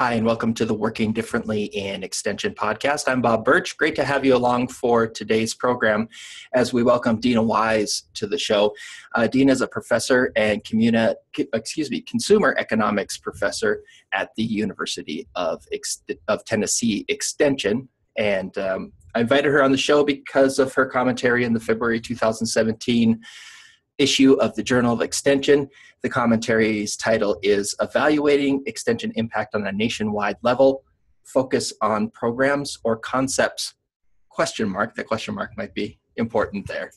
Hi, and welcome to the Working Differently in Extension podcast. I'm Bob Bertsch. Great to have you along for today's program as we welcome Dena Wise to the show. Dena is a professor and consumer economics professor at the University of Tennessee Extension. And I invited her on the show because of her commentary in the February 2017 issue of the Journal of Extension. The commentary's title is Evaluating Extension Impact on a Nationwide Level, Focus on Programs or Concepts, That question mark might be important there.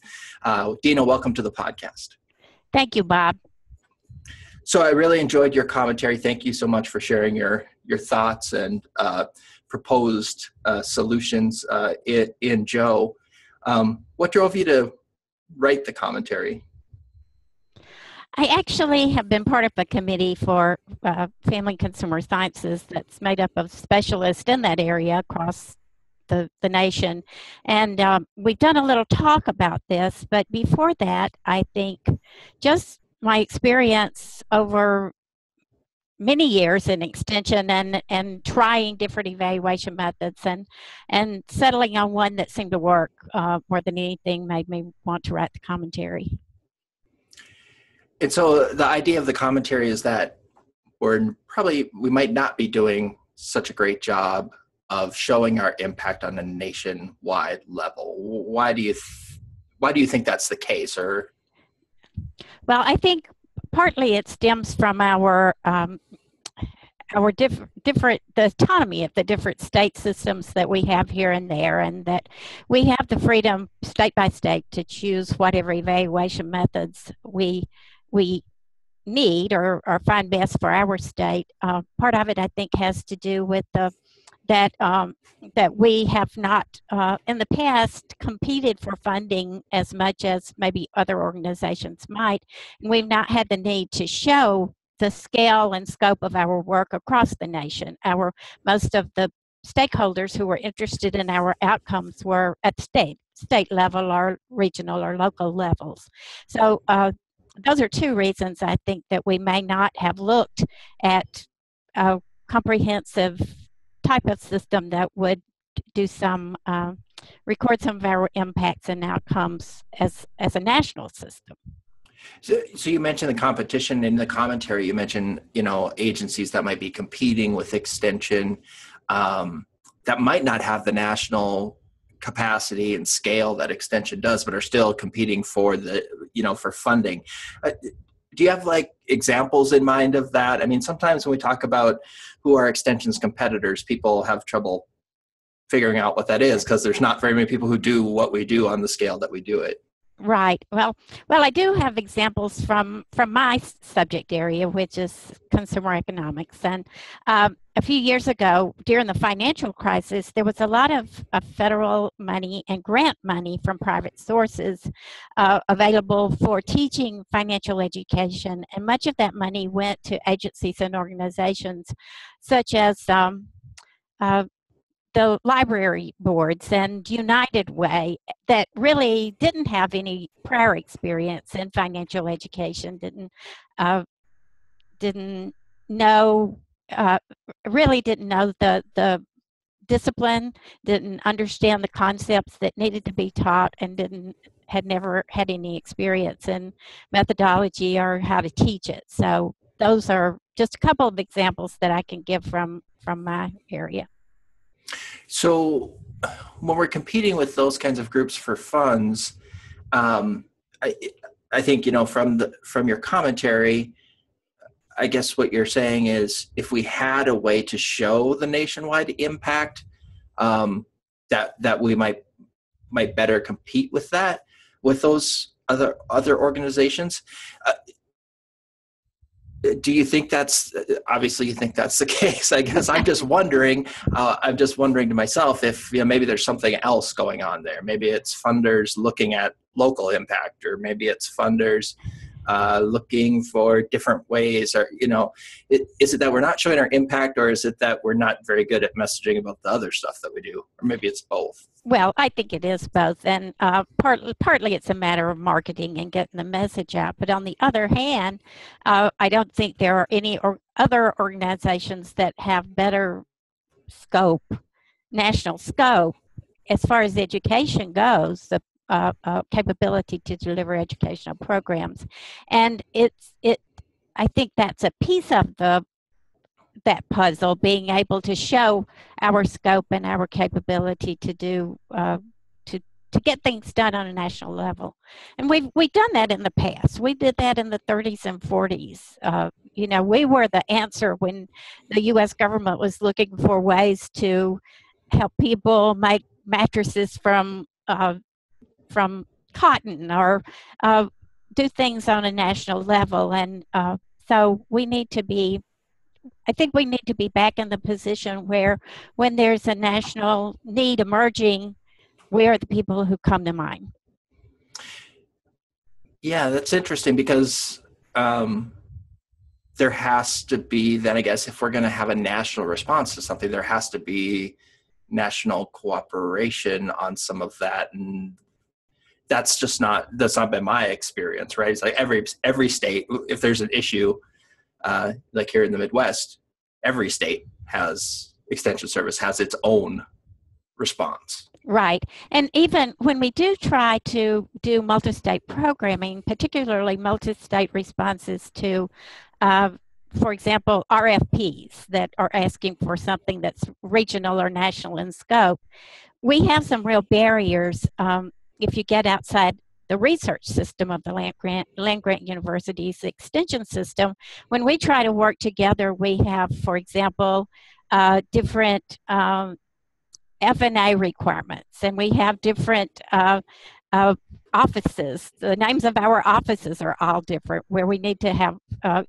Dena, welcome to the podcast. Thank you, Bob. So I really enjoyed your commentary. Thank you so much for sharing your thoughts and proposed solutions in Joe. What drove you to write the commentary? I actually have been part of a committee for family and consumer sciences that's made up of specialists in that area across the nation. And we've done a little talk about this, but before that, I think just my experience over many years in extension and trying different evaluation methods and settling on one that seemed to work more than anything made me want to write the commentary. And so the idea of the commentary is that we might not be doing such a great job of showing our impact on a nationwide level. Why do you think that's the case? Or well, I think partly it stems from our different the autonomy of the different state systems that we have here and there, and that we have the freedom state by state to choose whatever evaluation methods we need or find best for our state. Part of it, I think, has to do with that we have not in the past competed for funding as much as maybe other organizations might, and we've not had the need to show the scale and scope of our work across the nation. Most of the stakeholders who were interested in our outcomes were at state level or regional or local levels. So those are two reasons I think that we may not have looked at a comprehensive type of system that would do record some of our impacts and outcomes as a national system. So you mentioned the competition in the commentary. You mentioned, agencies that might be competing with extension that might not have the national capacity and scale that extension does, but are still competing for for funding. Do you have examples in mind of that? I mean, sometimes when we talk about who are extension's competitors, people have trouble figuring out what that is because there's not very many people who do what we do on the scale that we do it. Right. Well, I do have examples from my subject area, which is consumer economics. And a few years ago, during the financial crisis, there was a lot of federal money and grant money from private sources available for teaching financial education. And much of that money went to agencies and organizations such as the library boards and United Way that really didn't have any prior experience in financial education, didn't know the discipline, didn't understand the concepts that needed to be taught, and had never had any experience in methodology or how to teach it. So those are just a couple of examples that I can give from my area. So when we're competing with those kinds of groups for funds, I think, from your commentary, I guess what you're saying is if we had a way to show the nationwide impact, that we might better compete with that, with those other organizations. Do you think that's, obviously you think that's the case, I guess. I'm just wondering to myself if maybe there's something else going on there. Maybe it's funders looking at local impact, or maybe it's funders looking for different ways, or, you know, is it that we're not showing our impact, or is it that we're not very good at messaging about the other stuff that we do? Or maybe it's both. Well, I think it is both. And partly it's a matter of marketing and getting the message out. But on the other hand, I don't think there are any other organizations that have better scope, national scope, as far as education goes, the capability to deliver educational programs. And I think that's a piece of that puzzle, being able to show our scope and our capability to do, to get things done on a national level. And we've done that in the past. We did that in the 30s and 40s. You know, we were the answer when the U.S. government was looking for ways to help people make mattresses from cotton, or do things on a national level. And so we need to be, I think we need to be back in the position where when there's a national need emerging, we are the people who come to mind. Yeah, that's interesting, because there has to be, then I guess, if we're going to have a national response to something, there has to be national cooperation on some of that. And that's just not, that's not been my experience, right? It's like every state, if there's an issue, like here in the Midwest, every state has extension service, has its own response. Right. And even when we do try to do multi-state programming, particularly multi-state responses to, for example, RFPs that are asking for something that's regional or national in scope, we have some real barriers if you get outside the research system of the land grant university's extension system. When we try to work together, we have, for example, different F&A requirements, and we have different offices. The names of our offices are all different, where we need to have,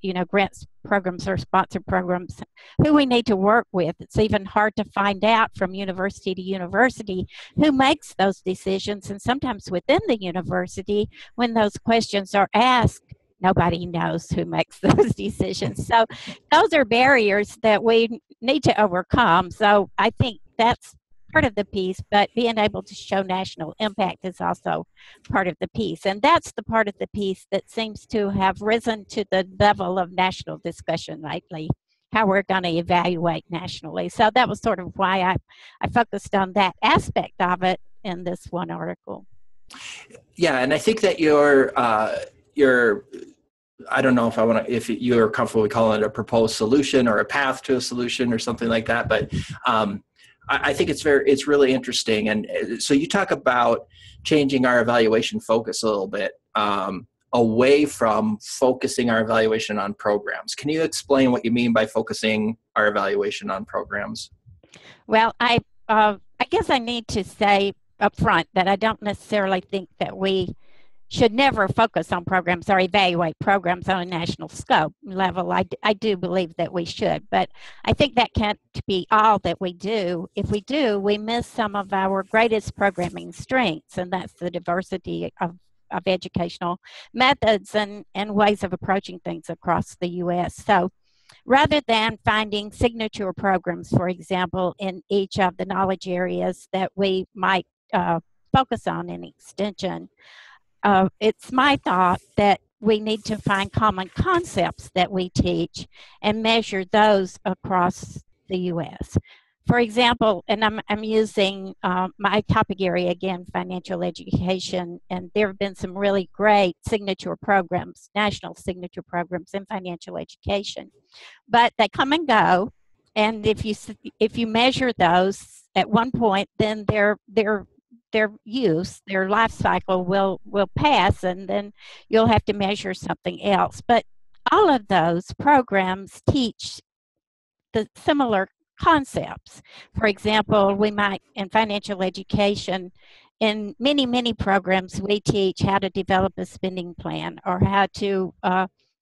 you know, grants programs or sponsor programs, who we need to work with. It's even hard to find out from university to university who makes those decisions. And sometimes within the university, when those questions are asked, nobody knows who makes those decisions. So those are barriers that we need to overcome. So I think that's part of the piece, but being able to show national impact is also part of the piece. And that's the part of the piece that seems to have risen to the level of national discussion lately, how we're going to evaluate nationally. So that was sort of why I focused on that aspect of it in this one article. Yeah, and I think that your I don't know if I want to, if you're comfortable calling it a proposed solution or a path to a solution or something like that, but I think it's really interesting. And so you talk about changing our evaluation focus a little bit, away from focusing our evaluation on programs. Can you explain what you mean by focusing our evaluation on programs? Well, I guess I need to say up front that I don't necessarily think that we should never focus on programs or evaluate programs on a national scope level. I do believe that we should, but I think that can't be all that we do. If we do, we miss some of our greatest programming strengths, and that's the diversity of educational methods and ways of approaching things across the U.S. So rather than finding signature programs, for example, in each of the knowledge areas that we might focus on in extension, it's my thought that we need to find common concepts that we teach and measure those across the U.S. For example, and I'm using my topic area again, financial education, and there have been some really great signature programs, national signature programs in financial education, but they come and go. And if you measure those at one point, then their use, their life cycle will pass, and then you'll have to measure something else. But all of those programs teach the similar concepts. For example, we might, in financial education, in many, many programs, we teach how to develop a spending plan, or how to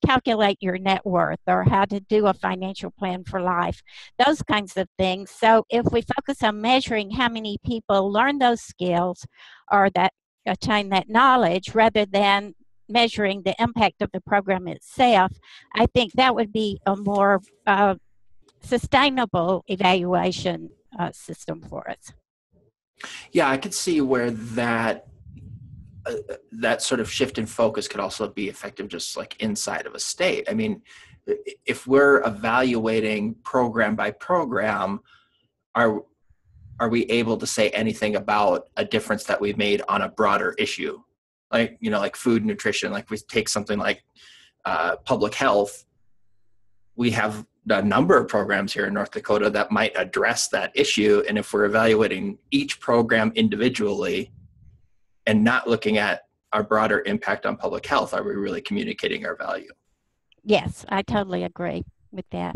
calculate your net worth, or how to do a financial plan for life, those kinds of things. So if we focus on measuring how many people learn those skills or that attain that knowledge, rather than measuring the impact of the program itself, I think that would be a more sustainable evaluation system for us. Yeah, I could see where that that sort of shift in focus could also be effective just like inside of a state. I mean, if we're evaluating program by program, are we able to say anything about a difference that we've made on a broader issue? Like, you know, like food, nutrition, like we take something like public health. We have a number of programs here in North Dakota that might address that issue. And if we're evaluating each program individually and not looking at our broader impact on public health, are we really communicating our value? Yes, I totally agree with that.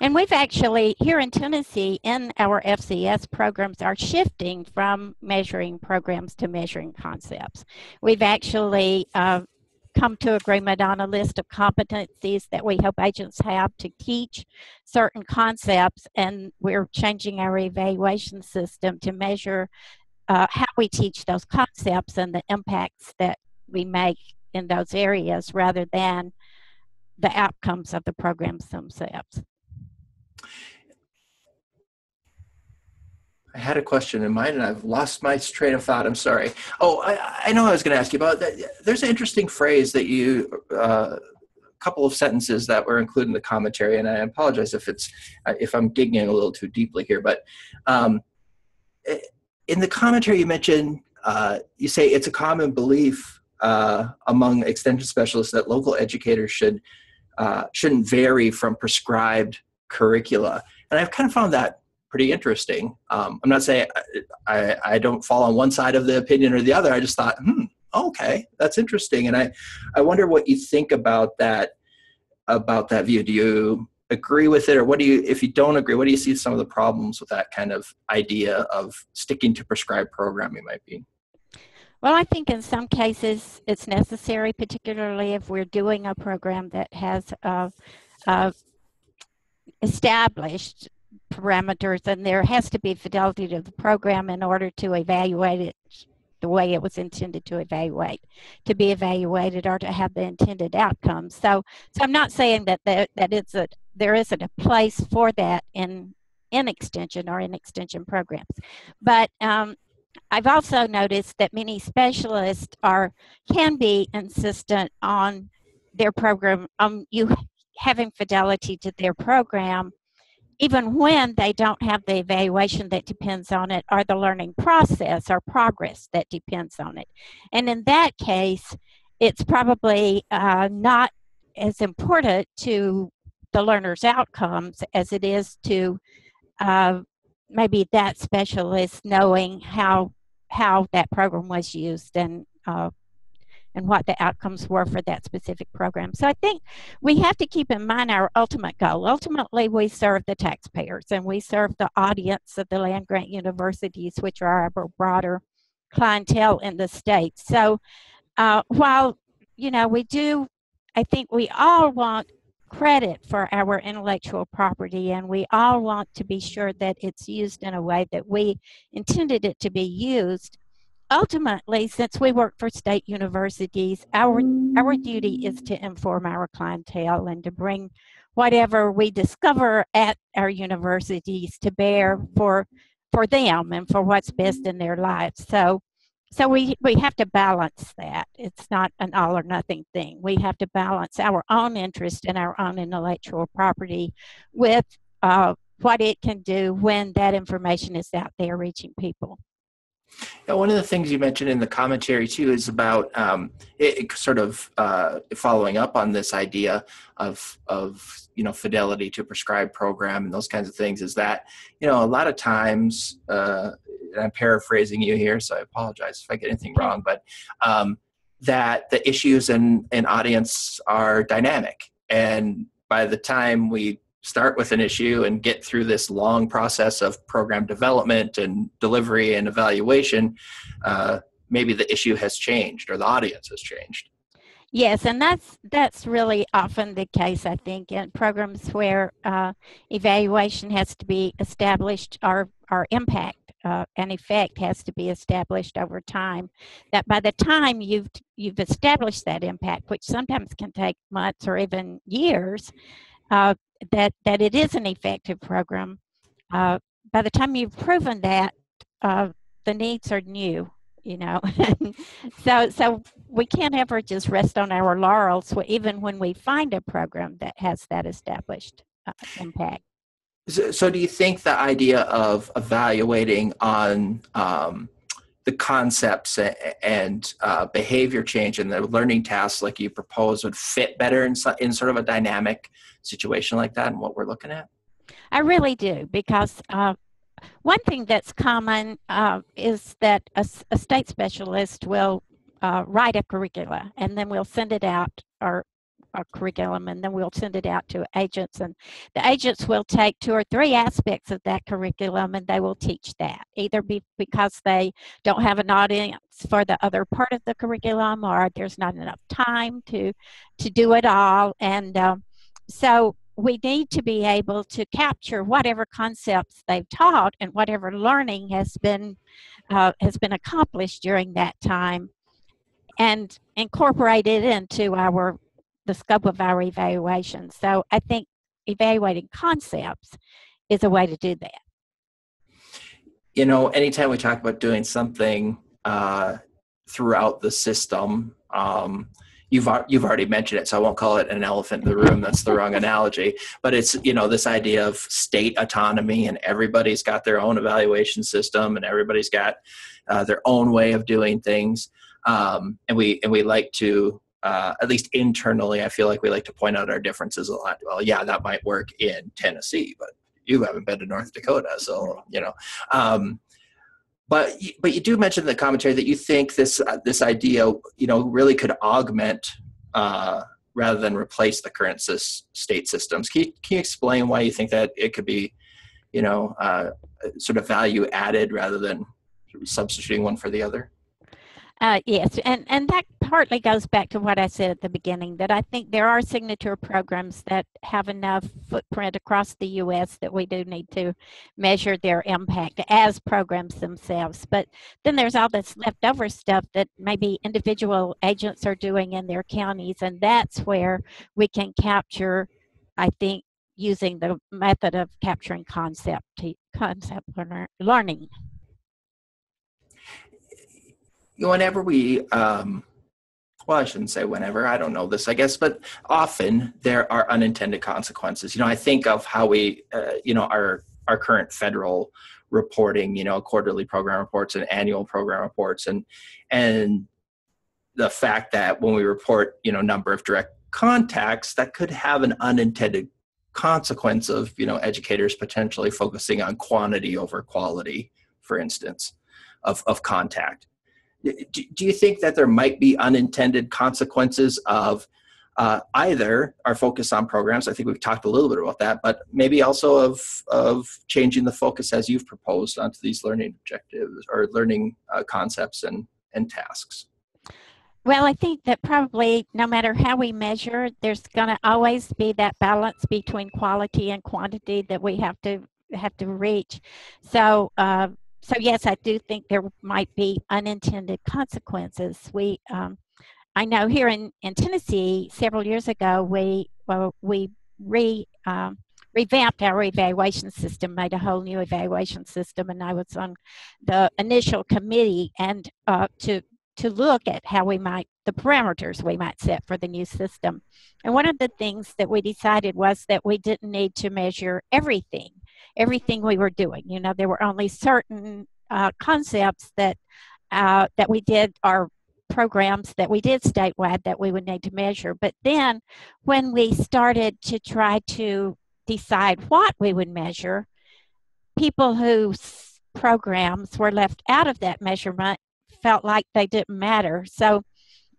And we've actually, here in Tennessee, in our FCS programs, are shifting from measuring programs to measuring concepts. We've actually come to agreement on a list of competencies that we hope agents have to teach certain concepts, and we're changing our evaluation system to measure how we teach those concepts and the impacts that we make in those areas rather than the outcomes of the programs themselves. I had a question in mind and I've lost my train of thought. I'm sorry. Oh, I know I was going to ask you about that. There's an interesting phrase that you, a couple of sentences that were included in the commentary, and I apologize if it's, if I'm digging a little too deeply here, but in the commentary you mentioned, you say it's a common belief among extension specialists that local educators shouldn't vary from prescribed curricula. And I've kind of found that pretty interesting. I'm not saying I don't fall on one side of the opinion or the other. I just thought, okay, that's interesting. And I wonder what you think about that view. Do you agree with it? Or what do you, if you don't agree, what do you see some of the problems with that kind of idea of sticking to prescribed programming might be? Well, I think in some cases it's necessary, particularly if we're doing a program that has established parameters, and there has to be fidelity to the program in order to evaluate it the way it was intended to evaluate, to be evaluated, or to have the intended outcomes. So I'm not saying that there isn't a place for that in extension or in extension programs, but I've also noticed that many specialists can be insistent on their program, you having fidelity to their program, even when they don't have the evaluation that depends on it, or the learning process or progress that depends on it. And in that case, it's probably not as important to the learner's outcomes as it is to maybe that specialist knowing how that program was used and what the outcomes were for that specific program. So I think we have to keep in mind our ultimate goal. Ultimately, we serve the taxpayers and we serve the audience of the land-grant universities, which are our broader clientele in the state. So while, you know, I think we all want credit for our intellectual property, and we all want to be sure that it's used in a way that we intended it to be used. Ultimately, since we work for state universities, our duty is to inform our clientele and to bring whatever we discover at our universities to bear for them and for what's best in their lives. So we have to balance that. It's not an all or nothing thing. We have to balance our own interest in our own intellectual property with what it can do when that information is out there reaching people. Yeah, one of the things you mentioned in the commentary too is about sort of following up on this idea of you know, fidelity to prescribed program and those kinds of things, is that, you know, a lot of times and I'm paraphrasing you here, so I apologize if I get anything wrong, but that the issues in audience are dynamic. And by the time we start with an issue and get through this long process of program development and delivery and evaluation, maybe the issue has changed or the audience has changed. Yes, and that's really often the case, I think, in programs where evaluation has to be established, or impact an effect has to be established over time. That by the time you've established that impact, which sometimes can take months or even years, that it is an effective program. By the time you've proven that, the needs are new, you know. so we can't ever just rest on our laurels, even when we find a program that has that established impact. So do you think the idea of evaluating on the concepts and behavior change and the learning tasks like you propose would fit better in sort of a dynamic situation like that and what we're looking at? I really do, because one thing that's common is that a state specialist will write a curricula, and then we'll send it out, or our curriculum, and then we'll send it out to agents, and the agents will take 2 or 3 aspects of that curriculum and they will teach that, either because they don't have an audience for the other part of the curriculum, or there's not enough time to do it all. And so we need to be able to capture whatever concepts they've taught and whatever learning has been accomplished during that time, and incorporate it into the scope of our evaluation. So I think evaluating concepts is a way to do that. You know, anytime we talk about doing something throughout the system, you've already mentioned it, so I won't call it an elephant in the room. That's the wrong analogy. But it's, you know, this idea of state autonomy, and everybody's got their own evaluation system, and everybody's got their own way of doing things. And we like to, at least internally, I feel like we like to point out our differences a lot. Well, yeah, that might work in Tennessee, but you haven't been to North Dakota, so, you know. But you do mention in the commentary that you think this idea, you know, really could augment rather than replace the current state systems. Can you explain why you think that it could be, you know, sort of value added rather than substituting one for the other? Yes, and that partly goes back to what I said at the beginning, that I think there are signature programs that have enough footprint across the U.S. that we do need to measure their impact as programs themselves. But then there's all this leftover stuff that maybe individual agents are doing in their counties, and that's where we can capture, I think, using the method of capturing concept learning. Whenever we, well, I shouldn't say whenever, I don't know this, I guess, but often there are unintended consequences. You know, I think of how we, you know, our current federal reporting, you know, quarterly program reports and annual program reports, and the fact that when we report, you know, number of direct contacts, that could have an unintended consequence of, you know, educators potentially focusing on quantity over quality, for instance, of contact. Do you think that there might be unintended consequences of either our focus on programs? I think we've talked a little bit about that, but maybe also of changing the focus as you've proposed onto these learning objectives or learning concepts and tasks. Well, I think that probably no matter how we measure, there's going to always be that balance between quality and quantity that we have to reach. So. So yes, I do think there might be unintended consequences. We, I know here in Tennessee, several years ago, we revamped our evaluation system, made a whole new evaluation system, and I was on the initial committee and to look at how we might, the parameters we might set for the new system. And one of the things that we decided was that we didn't need to measure everything we were doing. You know, there were only certain concepts that we did, or programs that we did statewide, that we would need to measure. But then when we started to try to decide what we would measure, people whose programs were left out of that measurement felt like they didn't matter. So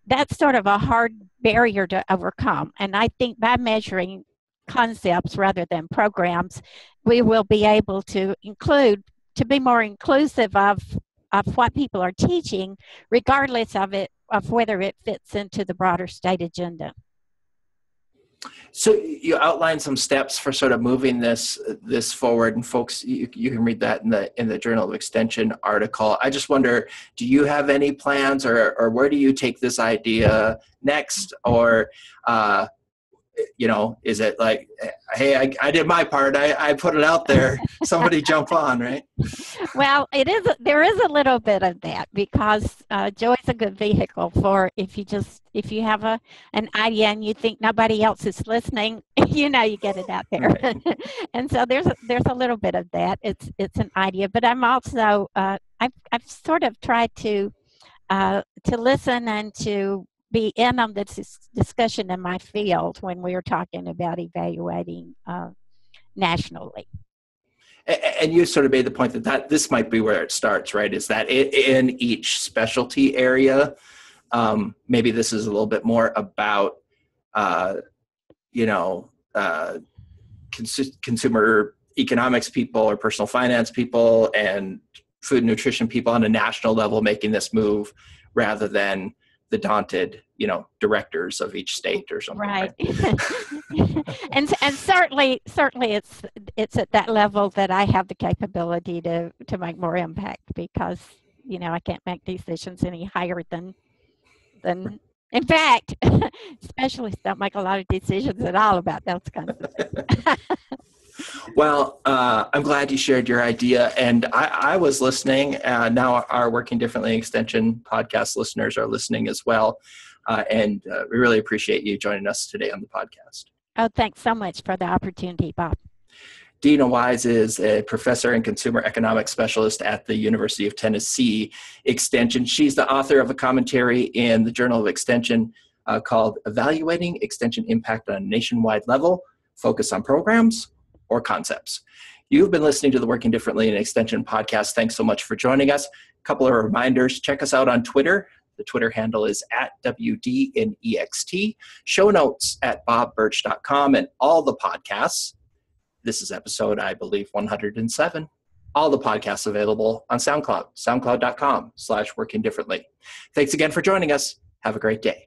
that's sort of a hard barrier to overcome. And I think by measuring concepts rather than programs, we will be able to be more inclusive of what people are teaching, regardless of whether it fits into the broader state agenda. So you outlined some steps for sort of moving this forward, and folks, you can read that in the Journal of Extension article. I just wonder, do you have any plans, or where do you take this idea next, or is it like, hey, I did my part, I put it out there, somebody jump on, right? Well, there is a little bit of that, because Joy's a good vehicle for, if you have an idea and you think nobody else is listening, you get it out there. Right. And so there's a little bit of that. It's an idea, but I'm also I've sort of tried to listen and to be in on this discussion in my field when we were talking about evaluating nationally. And you sort of made the point that this might be where it starts, right? Is that in each specialty area, maybe this is a little bit more about, consumer economics people or personal finance people and food and nutrition people on a national level making this move, rather than the daunted, directors of each state or something. Right. and certainly it's at that level that I have the capability to make more impact, because, I can't make decisions any higher than. In fact, specialists don't make a lot of decisions at all about those kinds of things. Well, I'm glad you shared your idea, and I was listening. Now our Working Differently Extension podcast listeners are listening as well, and we really appreciate you joining us today on the podcast. Oh, thanks so much for the opportunity, Bob. Dena Wise is a professor and consumer economics specialist at the University of Tennessee Extension. She's the author of a commentary in the Journal of Extension called Evaluating Extension Impact on a Nationwide Level, Focus on Programs or Concepts. You've been listening to the Working Differently in Extension podcast. Thanks so much for joining us. A couple of reminders. Check us out on Twitter. The Twitter handle is @WDNEXT. Show notes at bobbertsch.com, and all the podcasts. This is episode, I believe, 107. All the podcasts available on SoundCloud, soundcloud.com/workingdifferently. Thanks again for joining us. Have a great day.